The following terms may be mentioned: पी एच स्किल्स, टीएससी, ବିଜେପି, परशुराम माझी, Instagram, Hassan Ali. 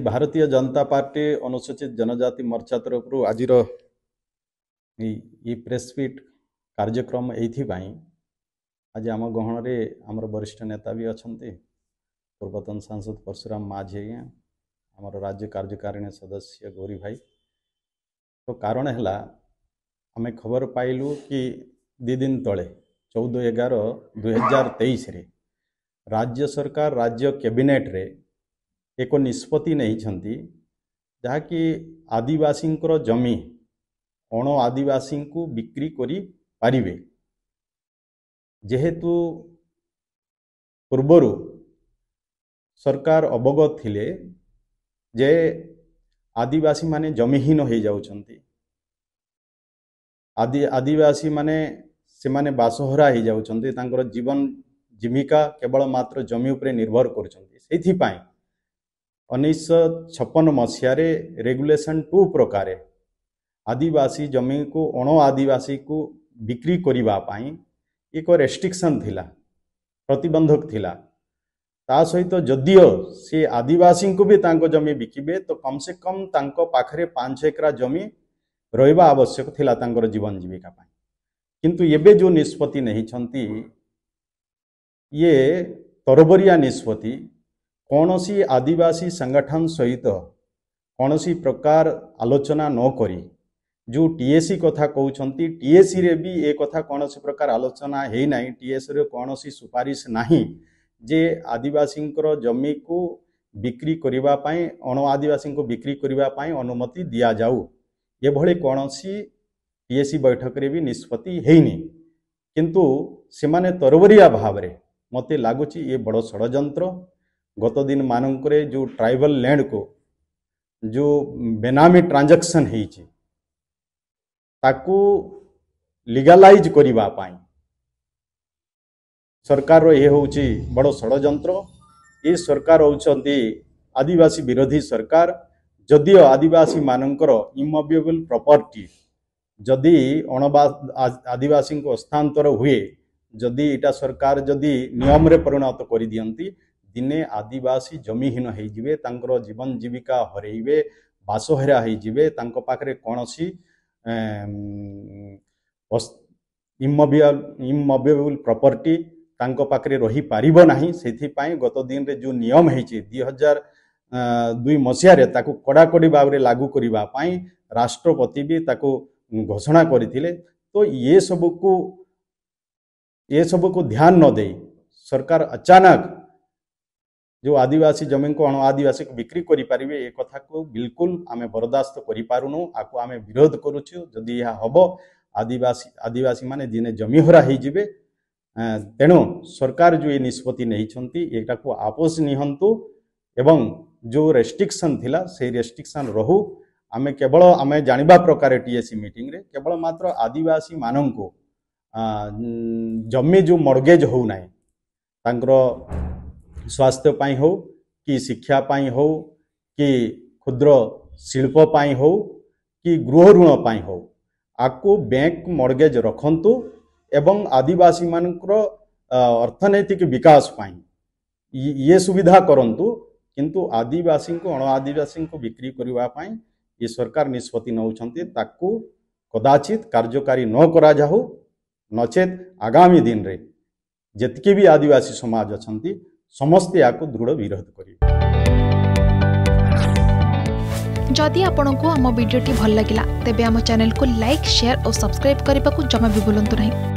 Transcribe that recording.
Bharatiya Janata party अनुसूचित जनजाति मोर्चा तरफ आज प्रेसफिट कार्यक्रम ये आज आम गहन आमर वरिष्ठ नेता भी अच्छा पूर्वतन सांसद परशुराम माझी आज्ञा आमर राज्य कार्यकारिणी सदस्य गौरी भाई। तो कारण है आम खबर पाइलु कि दी दिन तले 14-11-2023 राज्य सरकार राज्य कैबिनेट रे एक निष्पत्ति नहीं जहाँकि आदिवासी जमी अण आदिवासी को बिक्री करी पारिबे। जेहेतु पूर्वर सरकार अवगत थिले जे आदिवासी माने जमीहीन हो जाउछंती, आदिवासी माने से माने बासोहरा हो जाउछंती, तांकर जीवन जीविका केवल मात्र जमी उपरे निर्भर करछंती। सेथिपाई 1956 मसीह रेगुलेशन 2 प्रकार आदिवासी जमी को अण आदिवासी को बिक्री करने एक रेस्ट्रिक्शन थिला, प्रतिबंधक थिला। ता सहित जदियो सी आदिवासी को भी तांको जमी बिकिबे तो कम से कम तांको पाखरे 5 एकरा जमी रहिबा आवश्यक थिला तांकर जीवन जीविका पाई। किंतु एबे जो निष्पत्ति नहीं छंती ये तरबरिया निष्पत्ति, कौनसी आदिवासी संगठन सहित कौनसी प्रकार आलोचना नकरी जो टीएससी कथा कहते टीएससी रे भी ए कथा कौन प्रकार आलोचना है ना, टीएससी रे कौन सुपारिश नहीं जे आदिवासी जमी को बिक्री करने अण आदिवासी को बिक्री करने अनुमति दिया जाऊ। ये भले कौन टीएससी बैठक रे भी निष्पत्ति हैनी, किंतु से माने तरबरिया भाव में मते लागुची ये बड़ षडयंत्र। गत दिन मानकरे जो ट्राइबल लैंड को जो बेनामी ट्रांजैक्शन होइछि ताकू लीगलाइज करिबा पाई सरकार रो ये होउछि बड़ षडयंत्र। ये सरकार होउछंती आदिवासी विरोधी सरकार। जदियो आदिवासी मानकर इमोबिबल प्रॉपर्टी जदि अण आदिवासी को हस्तांतर हुए, जदि इटा सरकार जदि नियम रे परिणत कर दियंती दिने आदिवासी जमीहीन हो जिवे, तांकर जीवन जीविका हरेइबे, बासोहरा हो जिवे, तांको पाखरे कोनोसी इमोबिबल प्रॉपर्टी तांको पाखरे रही पारिबो नाही। सेथिपाई गत दिन रे जो नियम हेछि 2002 मसीह रे ताकू कड़ाकड़ी भाव रे लागू करिबा पाई राष्ट्रपति भी ताकू घोषणा करथिले। तो ये सबको ध्यान न दे सरकार अचानक जो आदिवासी जमीन को अण आदिवासी को बिक्री करें ये कथा को बिल्कुल आम बरदास्त करूँ, आपको आम विरोध करुचु। जदि यह हम आदिवासी माने दिने जमीहरा हो जाए, तेणु सरकार जो ये निष्पत्ति नहीं एटा को आपोस निहंतु एवं जो रेस्ट्रिक्शन थिला से रेस्ट्रिक्शन रहू। आम केवल आम जाना प्रकार टीएससी मीटिंग रे केवल मात्र आदिवासी मानंकु जमी जो मर्गेज होना स्वास्थ्य पाई हो कि शिक्षा पाई हो कि क्षुद्र शिल्प पाई हो कि गृह ऋण पाई हो, आपको बैंक मर्गेज रखंतु एवं आदिवासी मानकर अर्थनैतिक विकास पाई ये सुविधा करंतु, किंतु आदिवासी को अण आदिवासी को बिक्री करबा पाई ये सरकार निष्पत्ति नउछंती ताकू कदाचित कार्यकारी न करा जाऊ। नचेत आगामी दिन रे जतके भी आदिवासी समाज अछंती समस्ते आपको दृढ़ विरोध करें। जदि आपण को आम वीडियो भल लगा तेब आम चैनल को लाइक, शेयर और सब्सक्राइब करने को जमा भी भूलु नहीं।